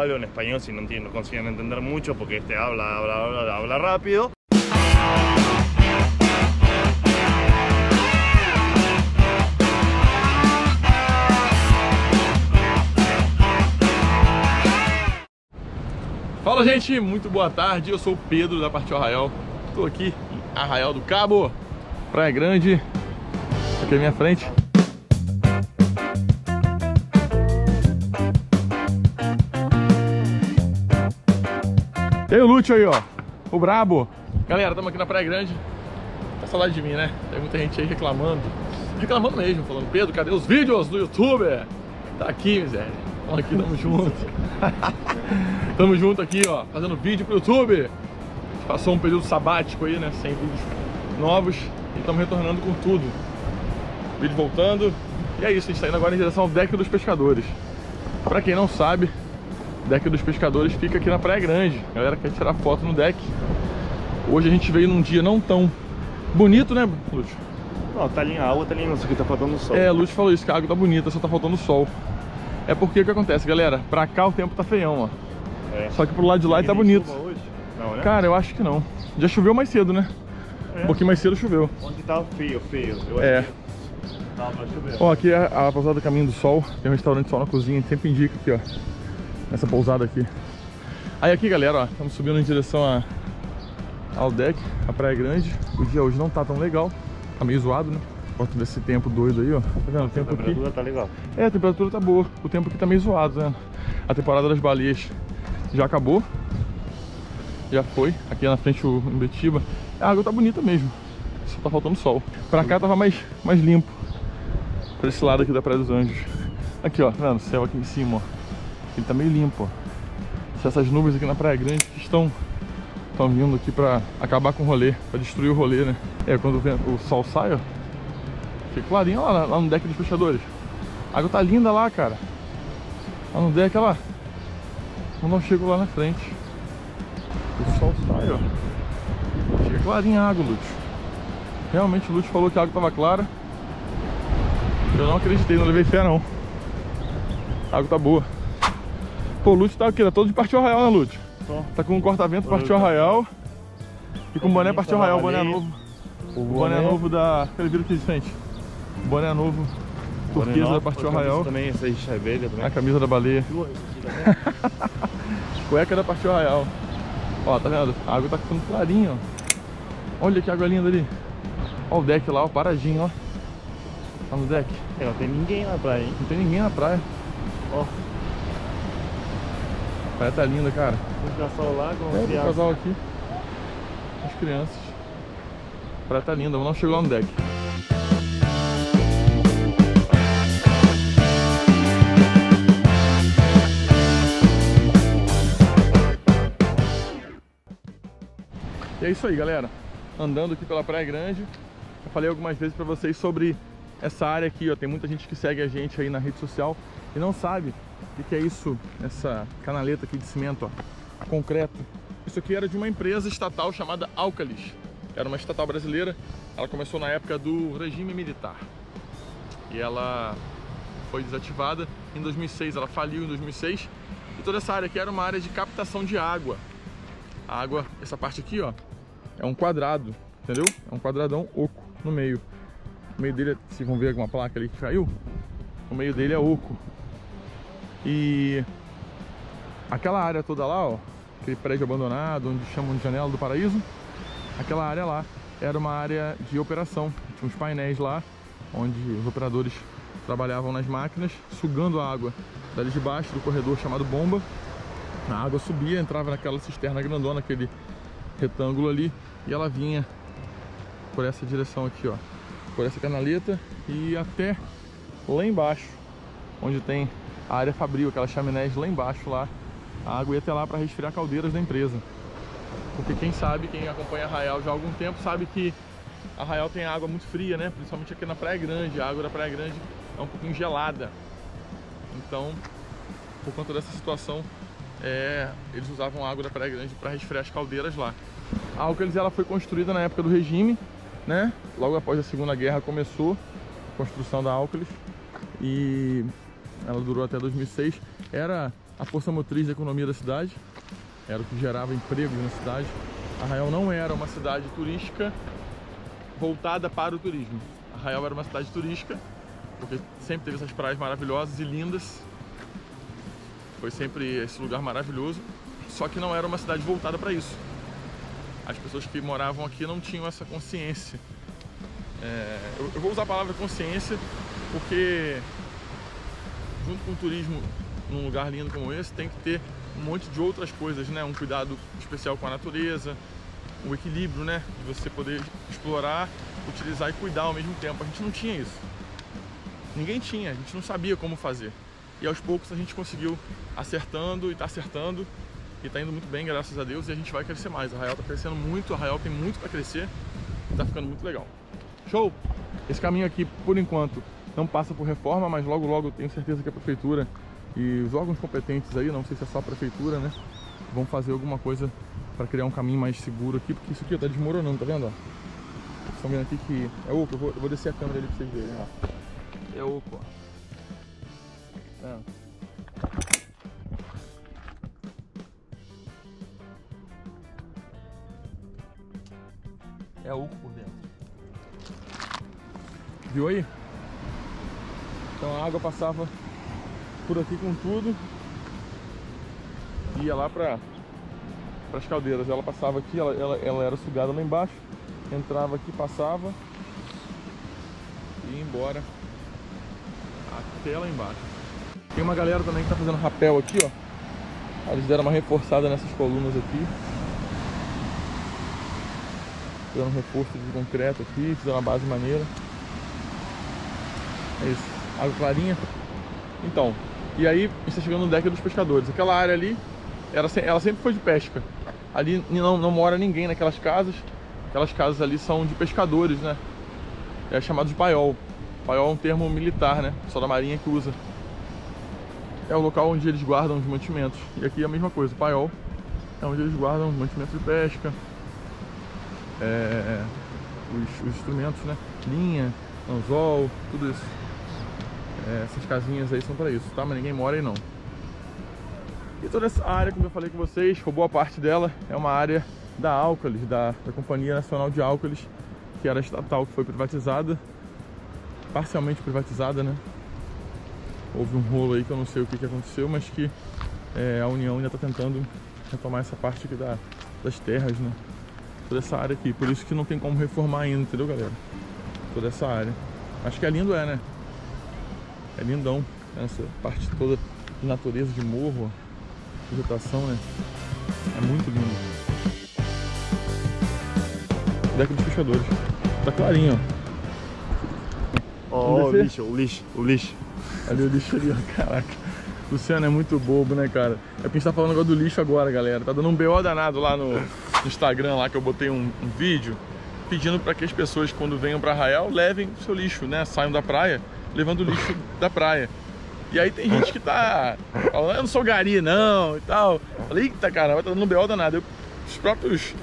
algo en español si no consiguen entender mucho, porque este habla rápido. Fala, gente, muito boa tarde, eu sou o Pedro da Parte Arraial. Estou aqui em Arraial do Cabo, Praia Grande, aqui à minha frente. Tem o Lute aí, ó, o brabo. Galera, estamos aqui na Praia Grande. Tá saudade de mim, né? Tem muita gente aí reclamando. Reclamando mesmo, falando: Pedro, cadê os vídeos do YouTube? Tá aqui, miséria. Olha aqui, tamo junto. Tamo junto aqui, ó, fazendo vídeo pro YouTube. A gente passou um período sabático aí, né? Sem vídeos novos. E estamos retornando com tudo. Vídeo voltando. E é isso, a gente tá indo agora em direção ao Deck dos Pescadores. Pra quem não sabe, Deck dos Pescadores fica aqui na Praia Grande. A galera quer tirar foto no deck. Hoje a gente veio num dia não tão bonito, né, Lúcio? Não, tá ali a água, tá ali, só que tá faltando sol. É, Lúcio falou isso, que a água tá bonita, só tá faltando sol. É porque o que acontece, galera? Pra cá o tempo tá feião, ó. É. Só que pro lado de lá tá bonito. Hoje? Não, né? Cara, eu acho que não. Já choveu mais cedo, né? É. Um pouquinho mais cedo choveu. Onde tava feio. Eu é. Tava chovendo. Ó, aqui é a pousada do Caminho do Sol. Tem um restaurante Sol na cozinha, sempre indica aqui, ó. Nessa pousada aqui. Aí aqui, galera, ó, estamos subindo em direção ao deck, a Praia Grande. O dia hoje não tá tão legal, tá meio zoado, né? Por conta desse tempo doido aí, ó. Tá vendo? O tempo aqui... A temperatura tá legal. É, a temperatura tá boa. O tempo aqui tá meio zoado, tá vendo? A temporada das baleias já acabou. Já foi. Aqui na frente o Imbetiba. A água tá bonita mesmo. Só tá faltando sol. Pra cá tava mais limpo. Pra esse lado aqui da Praia dos Anjos. Aqui, ó. Tá vendo? O céu aqui em cima, ó. Ele tá meio limpo, ó. Se essas nuvens aqui na Praia Grande que estão vindo aqui pra acabar com o rolê, pra destruir o rolê, né? É, quando o sol sai, ó, fica clarinho, ó, lá no deck dos pescadores. A água tá linda lá, cara. Lá no deck, ó lá. Quando eu chego lá na frente, o sol sai, ó, fica clarinha a água, Lúcio. Realmente o Lúcio falou que a água tava clara. Eu não acreditei, não levei fé, não. A água tá boa. Pô, o Lúcio tá aqui, tá todo de Partiu Arraial, né, Lúcio? Tô. Tá com um corta-vento Partiu Arraial e com o boné Partiu Arraial, boné novo. O boné novo da... Aquele vídeo aqui de frente. O boné novo, turquesa da Partiu Arraial. Também, essa velha também. A camisa da baleia. Cueca da Partiu Arraial. Ó, tá vendo? A água tá ficando clarinha, ó. Olha que água linda ali. Ó o deck lá, ó, paradinho, ó. Tá no deck. É, não tem ninguém na praia, hein? Não tem ninguém na praia. Ó. A praia tá linda, cara. Um casal lá com as crianças. Um casal aqui. As crianças. A praia tá linda, vamos lá chegar lá no deck. E é isso aí, galera. Andando aqui pela Praia Grande. Eu falei algumas vezes pra vocês sobre essa área aqui, ó. Tem muita gente que segue a gente aí na rede social e não sabe o que é isso, essa canaleta aqui de cimento, ó, concreto. Isso aqui era de uma empresa estatal chamada Álcalis. Era uma estatal brasileira, ela começou na época do regime militar. E ela foi desativada em 2006, ela faliu em 2006. E toda essa área aqui era uma área de captação de água. A água, essa parte aqui, ó, é um quadrado, entendeu? É um quadradão oco no meio. O meio dele, vocês vão ver alguma placa ali que caiu, o meio dele é oco. E aquela área toda lá, ó, aquele prédio abandonado, onde chamam de Janela do Paraíso, aquela área lá era uma área de operação. Tinha uns painéis lá, onde os operadores trabalhavam nas máquinas, sugando a água dali de baixo do corredor chamado bomba. A água subia, entrava naquela cisterna grandona, aquele retângulo ali, e ela vinha por essa direção aqui, ó, por essa canaleta e até lá embaixo, onde tem a área fabril, aquelas chaminés lá embaixo lá. A água ia até lá para resfriar caldeiras da empresa. Porque quem sabe, quem acompanha Arraial já há algum tempo, sabe que Arraial tem água muito fria, né? Principalmente aqui na Praia Grande. A água da Praia Grande é um pouquinho gelada. Então, por conta dessa situação, eles usavam a água da Praia Grande para resfriar as caldeiras lá. A Álcalis, ela foi construída na época do regime, né? Logo após a Segunda Guerra começou a construção da Álcalis. E ela durou até 2006, era a força motriz da economia da cidade, era o que gerava empregos na cidade. Arraial não era uma cidade turística voltada para o turismo. Arraial era uma cidade turística, porque sempre teve essas praias maravilhosas e lindas. Foi sempre esse lugar maravilhoso, só que não era uma cidade voltada para isso. As pessoas que moravam aqui não tinham essa consciência. Eu vou usar a palavra consciência porque, junto com o turismo num lugar lindo como esse, tem que ter um monte de outras coisas, né? Um cuidado especial com a natureza, um equilíbrio, né? De você poder explorar, utilizar e cuidar ao mesmo tempo. A gente não tinha isso. Ninguém tinha, a gente não sabia como fazer. E aos poucos a gente conseguiu acertando e tá acertando e tá indo muito bem, graças a Deus, e a gente vai crescer mais. Arraial tá crescendo muito, Arraial tem muito para crescer e tá ficando muito legal. Show! Esse caminho aqui, por enquanto, não passa por reforma, mas logo logo eu tenho certeza que a prefeitura e os órgãos competentes aí, não sei se é só a prefeitura, né, vão fazer alguma coisa para criar um caminho mais seguro aqui, porque isso aqui tá desmoronando, tá vendo? Ó? Estão vendo aqui que é oco, eu vou descer a câmera ali para vocês verem, ó. É oco, ó. É. É oco por dentro. Viu aí? Então a água passava por aqui com tudo, ia lá para as caldeiras. Ela passava aqui, ela era sugada lá embaixo, entrava aqui, passava e ia embora até lá embaixo. Tem uma galera também que tá fazendo rapel aqui, ó. Eles deram uma reforçada nessas colunas aqui. Fizeram um reforço de concreto aqui, fizeram uma base maneira. É isso, água clarinha. Então, e aí a gente tá chegando no deck dos pescadores. Aquela área ali, ela sempre foi de pesca. Ali não mora ninguém naquelas casas. Aquelas casas ali são de pescadores, né? É chamado de paiol. Paiol é um termo militar, né? Só da marinha que usa. É o local onde eles guardam os mantimentos. E aqui é a mesma coisa, o paiol é onde eles guardam os mantimentos de pesca, os instrumentos, né? Linha, anzol, tudo isso. Essas casinhas aí são para isso, tá? Mas ninguém mora aí não. E toda essa área, como eu falei com vocês, ou boa parte dela, é uma área da Álcalis, da Companhia Nacional de Álcalis, que era estatal, que foi privatizada, parcialmente privatizada, né? Houve um rolo aí que eu não sei o que aconteceu, mas que a União ainda está tentando retomar essa parte aqui das terras, né? Toda essa área aqui, por isso que não tem como reformar ainda, entendeu, galera? Toda essa área. Acho que é lindo, né? É lindão, essa parte toda de natureza, de morro, vegetação, né? É muito lindo. Deck dos pescadores. Tá clarinho, ó. Ó, o lixo, o lixo, o lixo. Ali o lixo ali, ó, caraca. Luciano é muito bobo, né, cara? É porque a gente tá falando agora do lixo agora, galera. Tá dando um BO danado lá no Instagram, lá que eu botei um vídeo pedindo pra que as pessoas, quando venham pra Arraial, levem o seu lixo, né? Saiam da praia, levando o lixo da praia. E aí tem gente que tá falando, eu não sou gari, não, e tal. Falei, eita, cara, tá dando um BO danado. Os próprios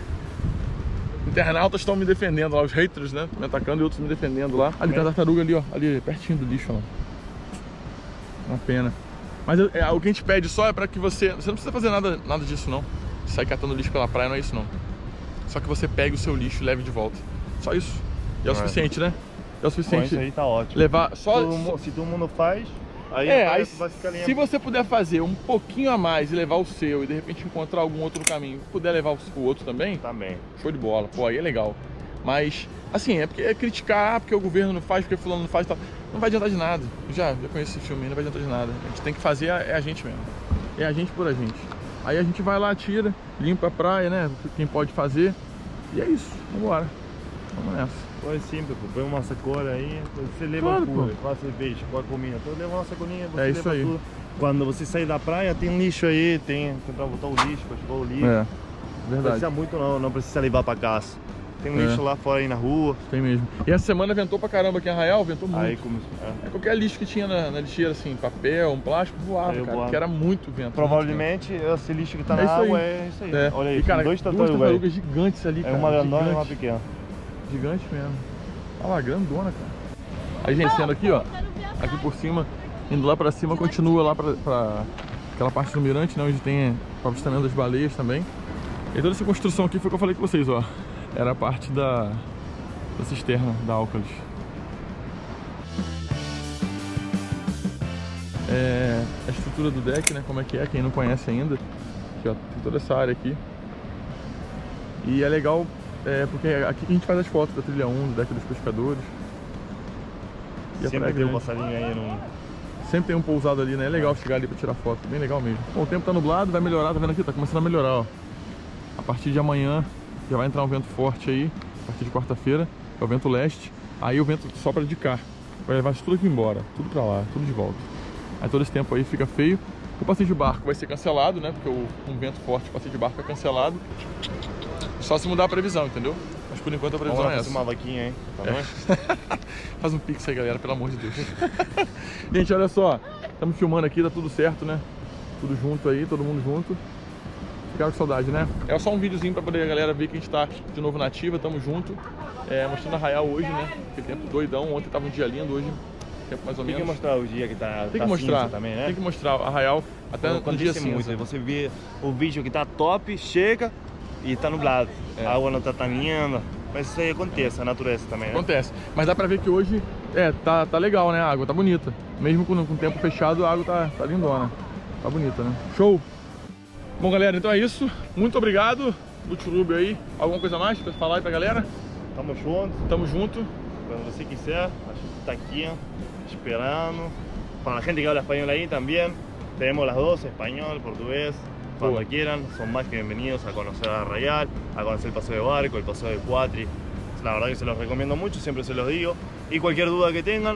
internautas estão me defendendo lá, os haters, né? Me atacando e outros me defendendo lá. Ali tá a tartaruga ali, ó, ali pertinho do lixo, ó. Uma pena. Mas o que a gente pede só é pra que você... Você não precisa fazer nada disso, não. Sai catando lixo pela praia, não é isso, não. Só que você pegue o seu lixo e leve de volta. Só isso. E é o suficiente, né? É o suficiente. Isso aí tá ótimo. Levar só... Se todo mundo faz, aí vai ficar lindo. Se você puder fazer um pouquinho a mais e levar o seu, e de repente encontrar algum outro caminho, puder levar o outro também... Também. Show de bola. Pô, aí é legal. Mas, assim, é porque é criticar, porque o governo não faz, porque fulano não faz e tal... Não vai adiantar de nada. Já conheço esse filme, não vai adiantar de nada. A gente tem que fazer, é a gente mesmo. É a gente por a gente. Aí a gente vai lá, tira, limpa a praia, né? Quem pode fazer. E é isso, vambora. Vamos nessa. Foi simples, pô. Põe uma sacola aí, você leva tudo. Faz cerveja, põe a comida. Então leva uma sacolinha, você leva tudo. Quando você sair da praia, tem lixo aí, tem pra botar o lixo, pra jogar o lixo. É, verdade. Não precisa muito não precisa levar pra casa. Tem um lixo lá fora aí na rua. Tem mesmo. E essa semana ventou pra caramba aqui em Arraial, ventou muito. Aí começou. É. Qualquer lixo que tinha na lixeira, assim, papel, um plástico, voava, cara. Voava. Porque era muito vento. Provavelmente muito vento. Esse lixo que tá na água é isso aí. É. Olha aí, e, cara, duas tartarugas gigantes ali, cara. É uma grandona e uma pequena. Gigante mesmo. Olha lá, grandona, cara. Aí, gente, sendo aqui, ó. Aqui por cima, indo lá pra cima, continua lá pra aquela parte do mirante, né, onde tem o avistamento das baleias também. E toda essa construção aqui foi o que eu falei com vocês, ó. Era a parte da cisterna, da Álcalis. É, a estrutura do deck, né, como é que é, quem não conhece ainda. Aqui, ó, tem toda essa área aqui. E é legal, porque aqui que a gente faz as fotos da trilha 1, do deck dos pescadores. E sempre tem um passarinho aí no... Sempre tem um pousado ali, né? É legal chegar ali pra tirar foto, bem legal mesmo. Bom, o tempo tá nublado, vai melhorar, tá vendo aqui? Tá começando a melhorar, ó. A partir de amanhã já vai entrar um vento forte aí, a partir de quarta-feira, é o vento leste. Aí o vento sopra de cá, vai levar tudo aqui embora, tudo pra lá, tudo de volta. Aí todo esse tempo aí fica feio. O passeio de barco vai ser cancelado, né? Porque um vento forte, o passeio de barco é cancelado. Só se mudar a previsão, entendeu? Mas por enquanto a previsão é essa. Uma vaquinha, hein? Tá bom? Faz um pix aí, galera, pelo amor de Deus. Gente, olha só. Estamos filmando aqui, tá tudo certo, né? Tudo junto aí, todo mundo junto. Ficaram com saudade, né? É só um videozinho pra poder a galera ver que a gente tá de novo na ativa, tamo junto. Mostrando a Arraial hoje, né? Aquele tempo doidão, ontem tava um dia lindo, hoje tempo mais ou menos. Tem que mostrar o dia que tá cinza também, né? Tem que mostrar a Arraial até um dia cinza. Você vê o vídeo que tá top, chega... E tá nublado, a água não tá caminhando, mas isso aí acontece, a natureza também, né? Acontece, mas dá pra ver que hoje tá legal, né? A água tá bonita, mesmo com o tempo fechado a água tá lindona, tá bonita, né? Show! Bom, galera, então é isso, muito obrigado, Lute aí, alguma coisa mais pra falar aí pra galera? Tamo junto! Tamo junto! Quando você quiser, a gente tá aqui, esperando, para a gente que habla espanhol aí também, temos as duas, espanhol, português. Cuando quieran, son más que bienvenidos a conocer a Arraial, a conocer el paseo de barco, el paseo de cuatri. La verdad que se los recomiendo mucho, siempre se los digo. Y cualquier duda que tengan,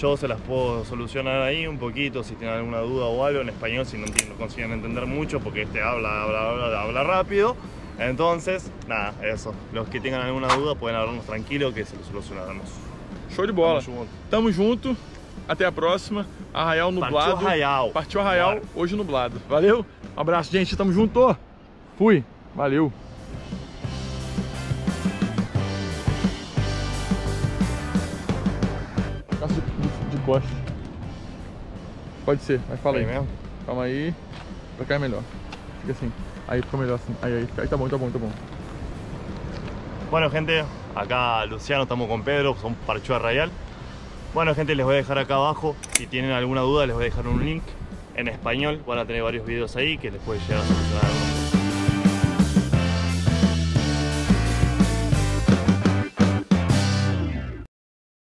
yo se las puedo solucionar ahí un poquito, si tienen alguna duda o algo en español, si no consiguen entender mucho, porque habla rápido. Entonces, nada, eso. Los que tengan alguna duda pueden hablarnos tranquilo que se los solucionaremos. Show de bola. Estamos juntos. Até a próxima. Arraial nublado. Partiu Arraial. Partiu Arraial, claro. Hoje nublado. Valeu? Um abraço, gente. Tamo junto. Fui. Valeu. Caça de costa. Pode ser, mas fala aí. Mesmo? Calma aí. Pra cá é melhor. Fica assim. Aí ficou melhor assim. Aí tá bom, tá bom, tá bom. Bueno, gente. Acá Luciano, estamos com Pedro. Son Partiu Arraial. Bueno, gente, les voy a dejar acá abajo, si tienen alguna duda les voy a dejar un link en español, van a tener varios videos ahí que les puede llegar a solucionar algo.